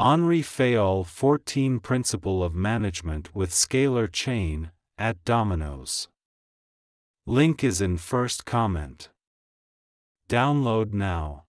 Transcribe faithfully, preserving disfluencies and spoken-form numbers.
Henri Fayol fourteen Principle of Management with Scalar Chain, at Domino's. Link is in first comment. Download now.